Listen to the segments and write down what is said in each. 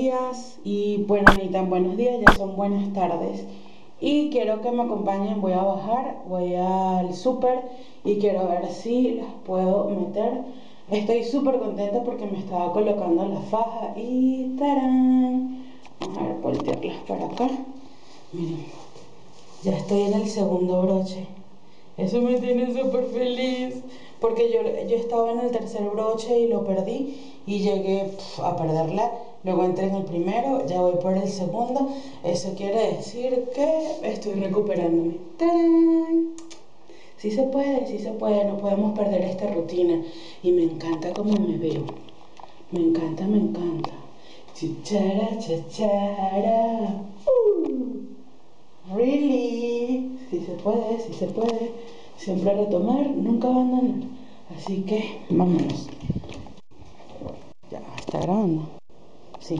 días, y bueno, ni tan buenos días, ya son buenas tardes. Y quiero que me acompañen, voy a bajar, voy al súper y quiero ver si las puedo meter. Estoy súper contenta porque me estaba colocando la faja y ¡tarán! Vamos a ver, voltearlas para acá. Miren, ya estoy en el segundo broche. Eso me tiene súper feliz porque yo estaba en el tercer broche y lo perdí y llegué a perderla. Luego entré en el primero, ya voy por el segundo. Eso quiere decir que estoy recuperándome. ¡Tarán! Sí se puede, no podemos perder esta rutina. Y me encanta cómo me veo. Me encanta, me encanta. Chichara, chachara. Really. Sí se puede, sí se puede. Siempre retomar, nunca abandonar. Así que, vámonos. Ya, está grabando. Sí,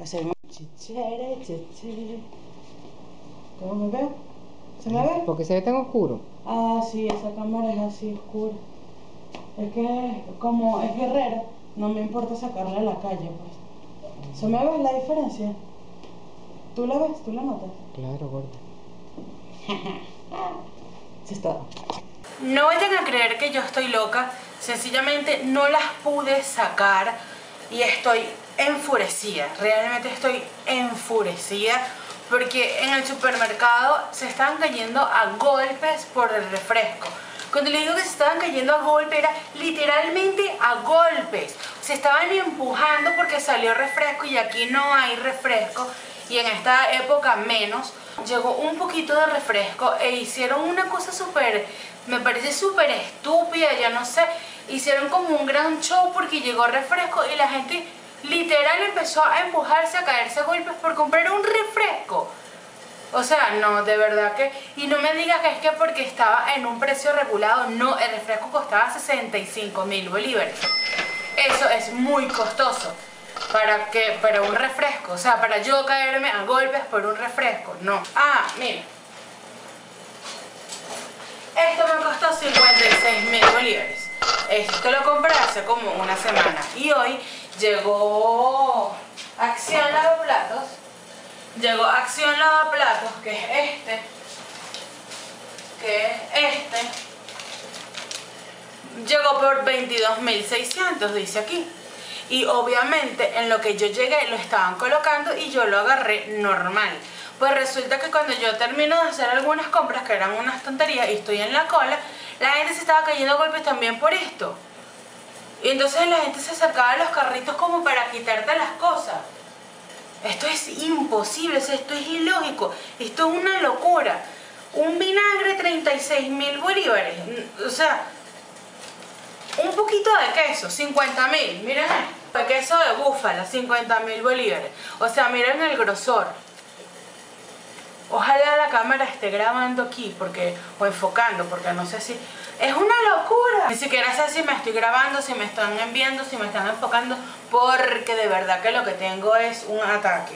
hacemos chichere, chichere. ¿Cómo me veo? ¿Se me ve? Porque se ve tan oscuro. Ah, sí, esa cámara es así oscura. Es que, como es guerrera, no me importa sacarla a la calle, pues. ¿Se me ve la diferencia? ¿Tú la ves? ¿Tú la notas? Claro, gorda. Sí, está. No vayan a creer que yo estoy loca. Sencillamente no las pude sacar y estoy enfurecida, realmente estoy enfurecida porque en el supermercado se estaban cayendo a golpes por el refresco. Cuando les digo que se estaban cayendo a golpes, era literalmente a golpes. Se estaban empujando porque salió refresco y aquí no hay refresco y en esta época menos. Llegó un poquito de refresco e hicieron una cosa súper, me parece súper estúpida, ya no sé. Hicieron como un gran show porque llegó refresco y la gente literal empezó a empujarse, a caerse a golpes por comprar un refresco. O sea, no, de verdad que... Y no me digas que es que porque estaba en un precio regulado. No, el refresco costaba 65.000 bolívares. Eso es muy costoso. ¿Para qué? Para un refresco. O sea, para yo caerme a golpes por un refresco, no. Ah, mira, esto me costó 56.000 bolívares. Esto lo compré hace como una semana y hoy llegó Acción Lavaplatos. Llegó Acción Lavaplatos, que es este, llegó por 22.600, dice aquí. Y obviamente en lo que yo llegué lo estaban colocando y yo lo agarré normal. Pues resulta que cuando yo termino de hacer algunas compras, que eran unas tonterías, y estoy en la cola, la gente se estaba cayendo a golpes también por esto. Y entonces la gente se acercaba a los carritos como para quitarte las cosas. Esto es imposible, o sea, esto es ilógico, esto es una locura. Un vinagre 36.000 bolívares, o sea, un poquito de queso, 50.000, miren esto. El queso de búfala, 50.000 bolívares, o sea, miren el grosor. Ojalá la cámara esté grabando aquí porque, o enfocando, porque no sé si... Es una locura. Ni siquiera sé si me estoy grabando, si me están enviando, si me están enfocando, porque de verdad que lo que tengo es un ataque.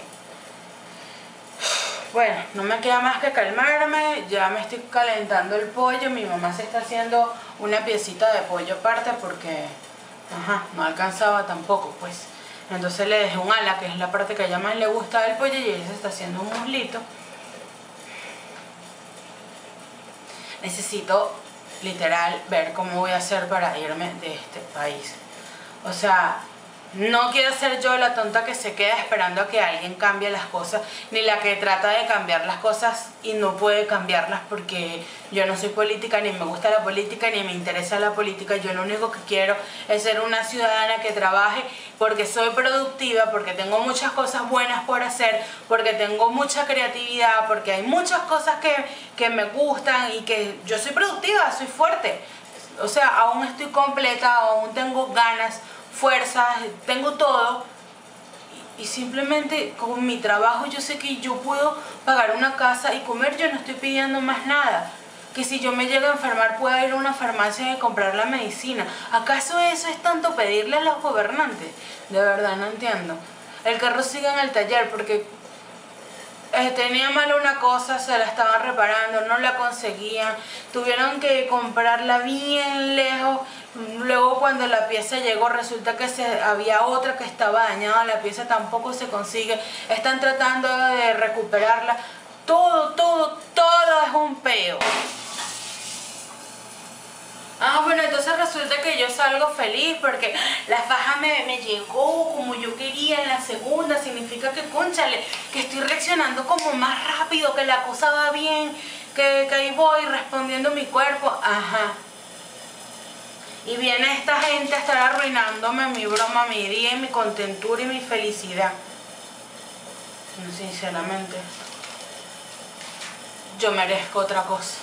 Bueno, no me queda más que calmarme. Ya me estoy calentando el pollo. Mi mamá se está haciendo una piecita de pollo aparte porque... Ajá, no alcanzaba tampoco, pues. Entonces le dejé un ala, que es la parte que a ella más le gusta del pollo, y ella se está haciendo un muslito. Necesito, literal, ver cómo voy a hacer para irme de este país. O sea, no quiero ser yo la tonta que se queda esperando a que alguien cambie las cosas, ni la que trata de cambiar las cosas y no puede cambiarlas, porque yo no soy política, ni me gusta la política, ni me interesa la política. Yo lo único que quiero es ser una ciudadana que trabaje porque soy productiva, porque tengo muchas cosas buenas por hacer, porque tengo mucha creatividad, porque hay muchas cosas que me gustan y que yo soy productiva, soy fuerte. O sea, aún estoy completa, aún tengo ganas, fuerzas, tengo todo, y simplemente con mi trabajo yo sé que yo puedo pagar una casa y comer. Yo no estoy pidiendo más nada, que si yo me llego a enfermar pueda ir a una farmacia y comprar la medicina. ¿Acaso eso es tanto pedirle a los gobernantes? De verdad no entiendo. El carro sigue en el taller porque tenía mal una cosa, se la estaban reparando, no la conseguían, tuvieron que comprarla bien lejos, Luego cuando la pieza llegó resulta que había otra que estaba dañada, la pieza tampoco se consigue, están tratando de recuperarla. Todo es un peo. Ah, bueno, entonces resulta que yo salgo feliz porque la faja me llegó como yo quería en la segunda. Significa que, cónchale, que estoy reaccionando como más rápido, que la cosa va bien, que ahí voy respondiendo mi cuerpo. Ajá. Y viene esta gente a estar arruinándome mi broma, mi día, mi contentura y mi felicidad. Sinceramente, yo merezco otra cosa.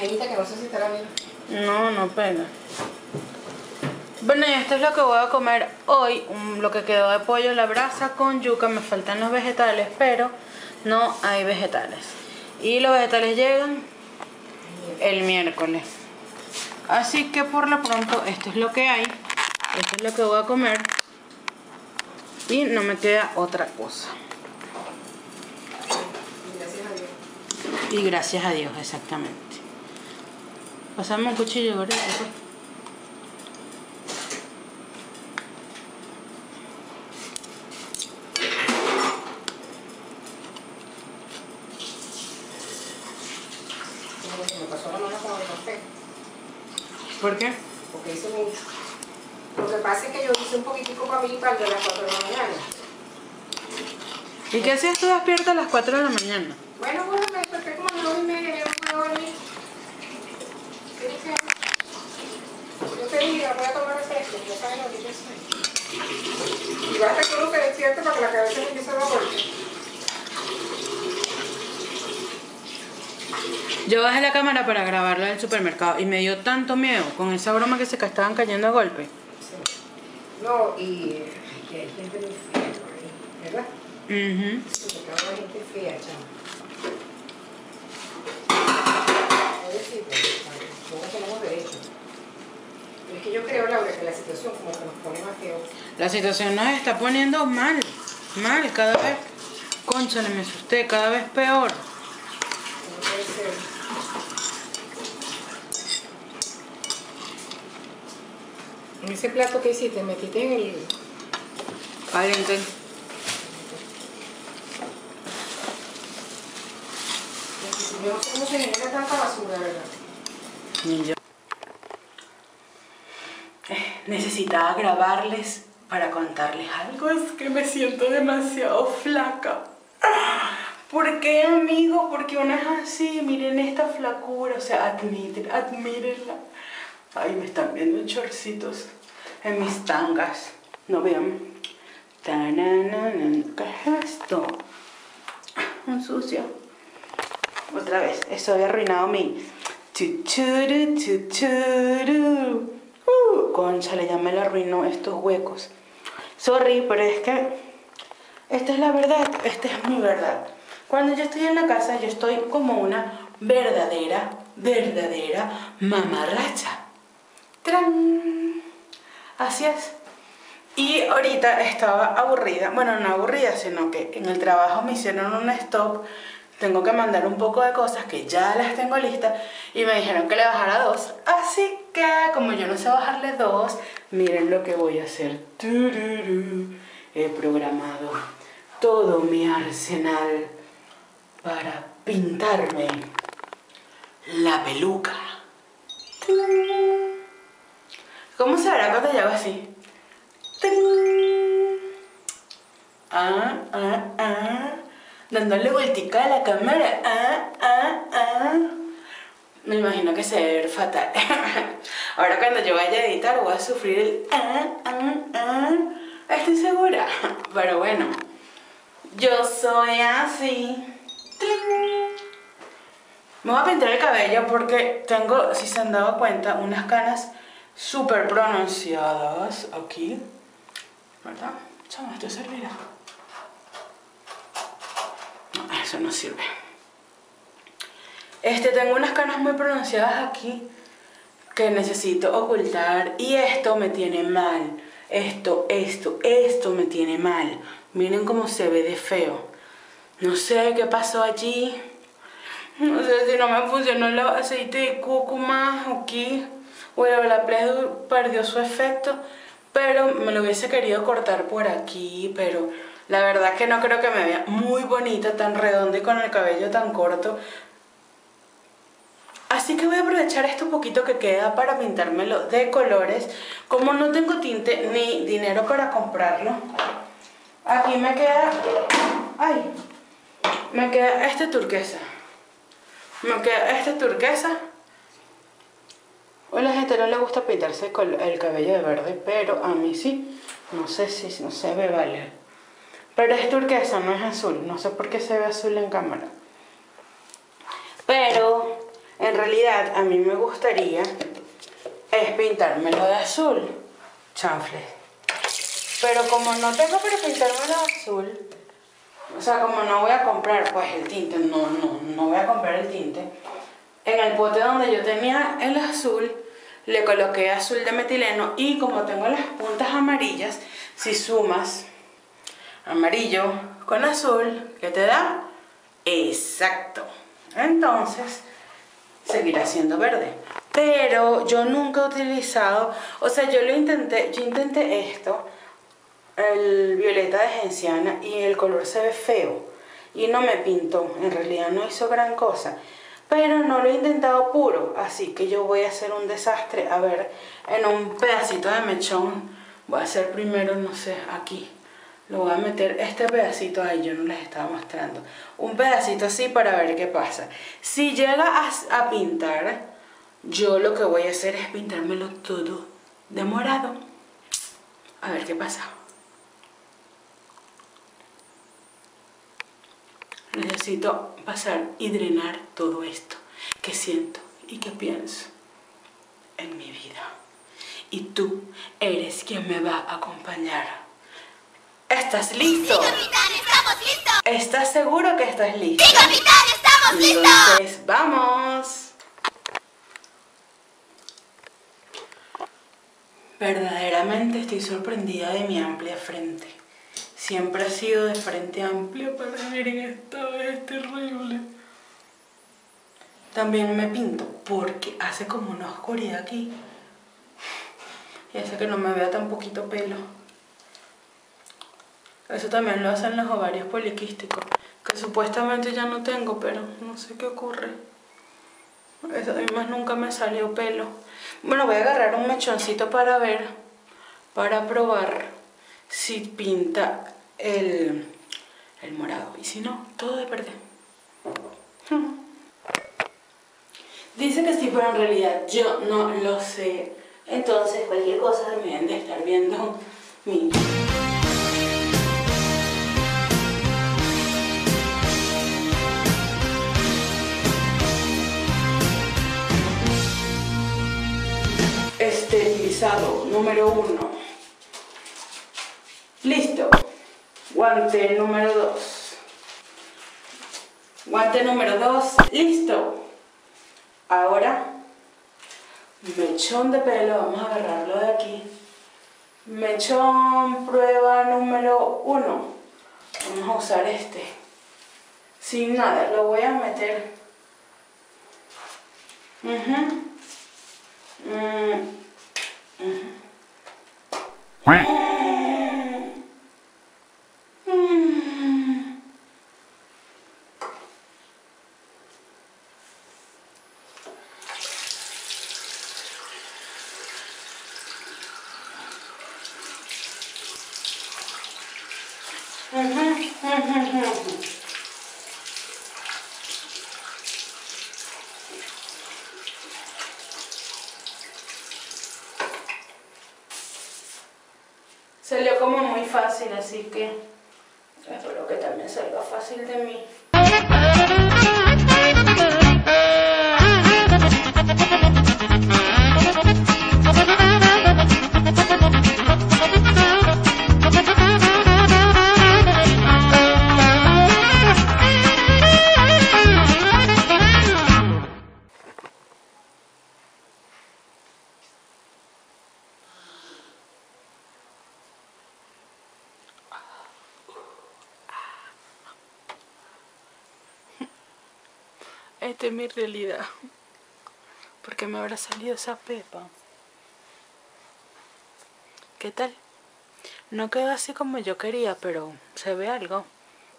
Tiene que no sé si estará bien. No, no pega. Bueno, y esto es lo que voy a comer hoy. Lo que quedó de pollo a la brasa con yuca. Me faltan los vegetales, pero no hay vegetales. Y los vegetales llegan el miércoles. Así que por lo pronto esto es lo que hay. Esto es lo que voy a comer. Y no me queda otra cosa. Y gracias a Dios. Y gracias a Dios, exactamente. Pasame un cuchillo, ¿verdad? Me pasó la mano con el café. ¿Por qué? Porque hice mucho. Lo que pasa es que yo hice un poquitico para mí para el de las 4 de la mañana. ¿Y qué hacías tú despierta a las 4 de la mañana? Bueno, me desperté como a las 9:30, yo no puedo dormir. Yo te digo, voy a tomar refresco, ya sabes lo que yo sé. Y basta que uno se despierte para que la cabeza me empiece a dar golpes. Yo bajé la cámara para grabarla del supermercado y me dio tanto miedo con esa broma que se estaban cayendo a golpes. Sí. No, y aquí hay gente muy fea por ahí, ¿verdad? Sí, se acaba la gente fea, chamo. Tenemos derecho. Pero es que yo creo, Laura, que la situación como que nos pone más peor. La situación nos está poniendo mal, cada vez. Cónchale, me asusté, cada vez peor. No puede ser. En ese plato que hiciste, metiste en el... Caliente. Yo no sé cómo se genera tanta basura, ¿verdad? Yo necesitaba grabarles para contarles algo. Es que me siento demasiado flaca. ¿Por qué, amigo? Porque una es así, miren esta flacura, o sea, admírenla. Ay, me están viendo chorcitos en mis tangas. No vean. ¿Qué es esto? Un sucio. Otra vez, eso había arruinado mi... Cónchale, ya me la arruinó estos huecos. Sorry, pero es que esta es la verdad, esta es mi verdad. Cuando yo estoy en la casa, yo estoy como una verdadera mamarracha. ¡Tran! Así es. Y ahorita estaba aburrida, bueno, no aburrida, sino que en el trabajo me hicieron un stop. Tengo que mandar un poco de cosas que ya las tengo listas y me dijeron que le bajara 2. Así que, como yo no sé bajarle 2, miren lo que voy a hacer. He programado todo mi arsenal para pintarme la peluca. ¿Cómo se verá cuando llego así? Dándole vueltica a la cámara. Me imagino que se ve fatal. Ahora cuando yo vaya a editar voy a sufrir el Estoy segura. Pero bueno, yo soy así. Me voy a pintar el cabello porque tengo, si se han dado cuenta, unas canas súper pronunciadas aquí, ¿verdad? Chama, esto servirá. Eso no sirve. Tengo unas canas muy pronunciadas aquí que necesito ocultar y esto me tiene mal. Esto me tiene mal. Miren cómo se ve de feo. No sé qué pasó allí. No sé si no me funcionó el aceite de cúrcuma aquí Bueno, la playhead perdió su efecto, pero me lo hubiese querido cortar por aquí, pero la verdad que no creo que me vea muy bonita, tan redonda y con el cabello tan corto. Así que voy a aprovechar esto poquito que queda para pintármelo de colores. Como no tengo tinte ni dinero para comprarlo, aquí me queda... ¡Ay! Me queda este turquesa. Me queda este turquesa. A la gente no le gusta pintarse con el cabello de verde, pero a mí sí. No sé si no se ve, vale. Pero es turquesa, no es azul. No sé por qué se ve azul en cámara. Pero en realidad a mí me gustaría es pintármelo de azul. Chanfles. Pero como no tengo para pintármelo de azul, o sea, como no voy a comprar pues el tinte, no voy a comprar el tinte. En el pote donde yo tenía el azul, le coloqué azul de metileno y como tengo las puntas amarillas, si sumas amarillo con azul, ¿qué te da? Exacto. Entonces, seguirá siendo verde. Pero yo nunca he utilizado, o sea, yo intenté esto, el violeta de genciana, y el color se ve feo y no me pintó, en realidad no hizo gran cosa. Pero no lo he intentado puro, así que yo voy a hacer un desastre. A ver, en un pedacito de mechón, voy a hacer primero, no sé, aquí. Lo voy a meter este pedacito ahí, yo no les estaba mostrando. Un pedacito así para ver qué pasa. Si llega a pintar, yo lo que voy a hacer es pintármelo todo de morado. A ver qué pasa. Necesito pasar y drenar todo esto que siento y que pienso en mi vida. Y tú eres quien me va a acompañar. ¿Estás listo? Sí, capitán, estamos listos. ¿Estás seguro que estás listo? Sí, capitán, estamos listos. Entonces, ¡vamos! Verdaderamente estoy sorprendida de mi amplia frente. Siempre ha sido de frente amplia, pero miren, esta vez es terrible. También me pinto porque hace como una oscuridad aquí y hace que no me vea tan poquito pelo. Eso también lo hacen los ovarios poliquísticos, que supuestamente ya no tengo, pero no sé qué ocurre. Eso, además nunca me salió pelo. Bueno, voy a agarrar un mechoncito para ver, para probar si pinta el morado, y si no, todo de verde. Dice que sí, pero en realidad yo no lo sé. Entonces cualquier cosa me deben de estar viendo mi... Esterilizado número 1. Listo. Guante número 2. Guante número 2. Listo. Ahora, mechón de pelo. Vamos a agarrarlo de aquí. Mechón, prueba número 1. Vamos a usar este. Sin nada, lo voy a meter. Salió como muy fácil, así que espero que también salga fácil de mí. Esta es mi realidad. ¿Por qué me habrá salido esa pepa? ¿Qué tal? No quedó así como yo quería, pero se ve algo.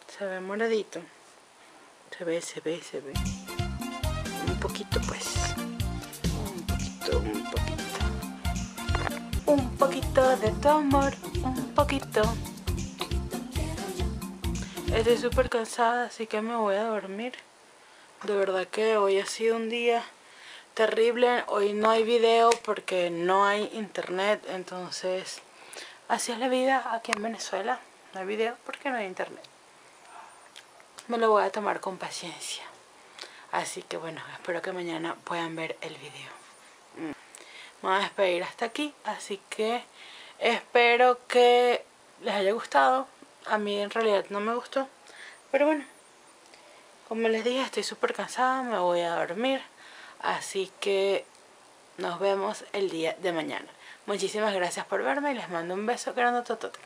Se ve moradito. Se ve. Un poquito, pues. Un poquito. Un poquito de tu amor. Un poquito. Estoy súper cansada, así que me voy a dormir. De verdad que hoy ha sido un día terrible. Hoy no hay video porque no hay internet. Entonces, así es la vida aquí en Venezuela. No hay video porque no hay internet. Me lo voy a tomar con paciencia. Así que bueno, espero que mañana puedan ver el video. Me voy a despedir hasta aquí. Así que espero que les haya gustado. A mí en realidad no me gustó. Pero bueno, como les dije, estoy súper cansada. Me voy a dormir. Así que nos vemos el día de mañana. Muchísimas gracias por verme y les mando un beso grandototote.